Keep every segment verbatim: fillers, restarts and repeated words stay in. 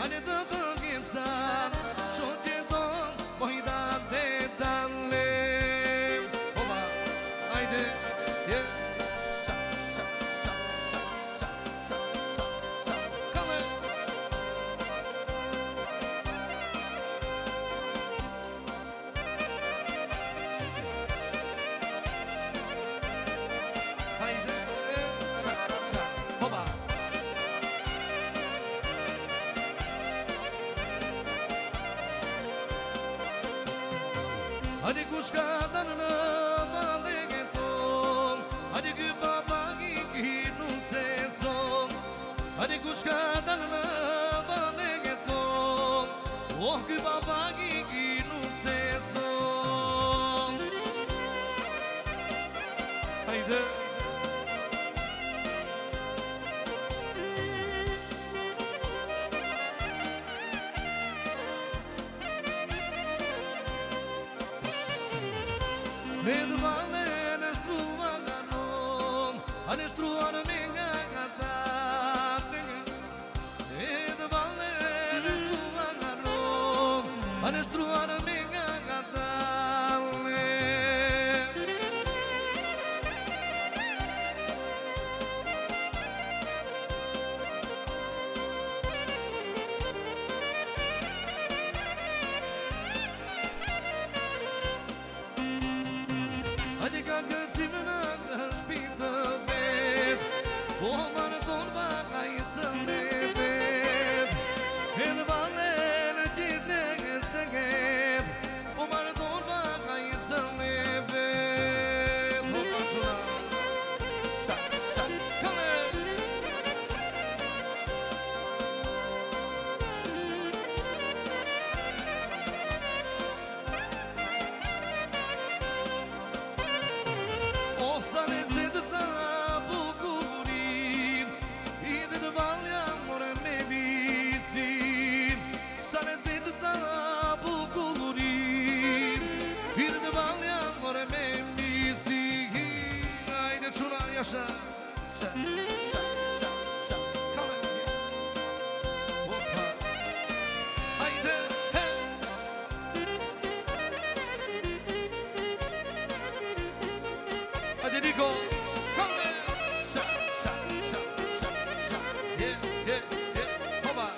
Ani dëdëgjim sa Shon gjeton Mojda dhe dalim Oba, ajde Sa, sa, sa, sa, sa, sa, sa, sa Kame Ajde Sa, sa, oba Hadi kuşkadan nöbal egetom Hadi gübabagi kinun sezom Hadi kuşkadan nöbal egetom Oh gübabagi kinun sezom Haydi Edvale nështruar nga nom A nështruar me nga nga ta Edvale nështruar nga nom A nështruar me nga nga ta Hadi ka gësim në në shpinë të vetë Po marë tonë ma ka jesëm në vetë Edhe vale në qitë në gësë gëtë Po marë tonë ma ka jesëm në vetë Po ka shura Sa, sa, kame Yaşa Sen, sen, sen, sen Kalın Hoppa Haydi Hey Hadi Niko Kalın Sen, sen, sen, sen, sen Yeah, yeah, yeah Hoppa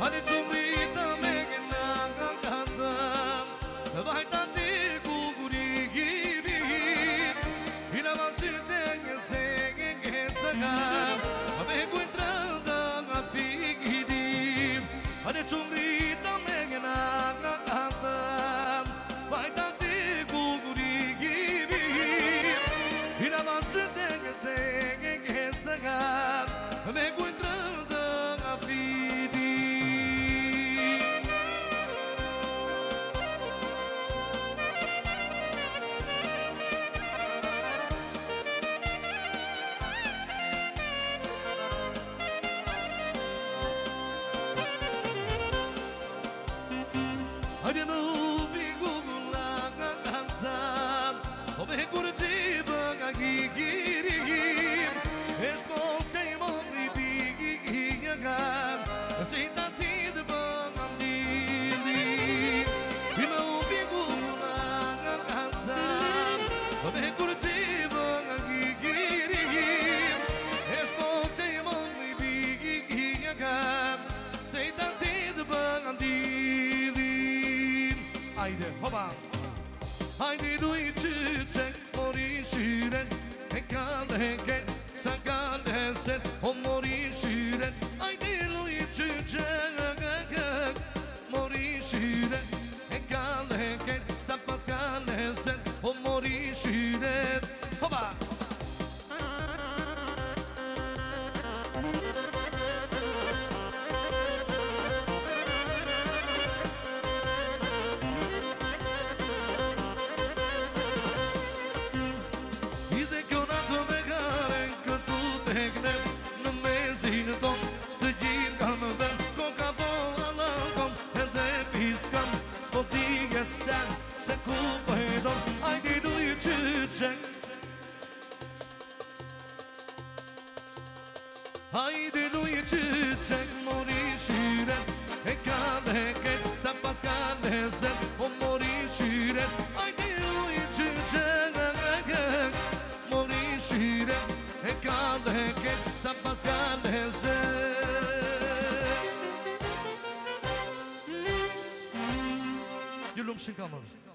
Hadi cumrita me gëna nga nga dhëm Dhe vajta ndi ku kuri giri Hina vasit e një se gënge së kam A me kujtë rënda nga ti gidim Hadi cumrita me gëna nga nga dhëm Vajta ndi ku kuri giri Hina vasit e një se gënge së kam A me kujtë rënda nga ti gidim Hajde në upi gugula nga kamzam O me kur qibë nga gigirigim E shkon që i mund i bi gnem në mezin tom të gjithë kam vën Coca-Cola kom edhe piskam s'po dihet sen se ku po hedon I did you check Haydi luji çiçek mori şire E kade ke zapas kade zem O mori şire Haydi luji çiçek Mori şire E kade ke zapas kade zem Yulum şıkamış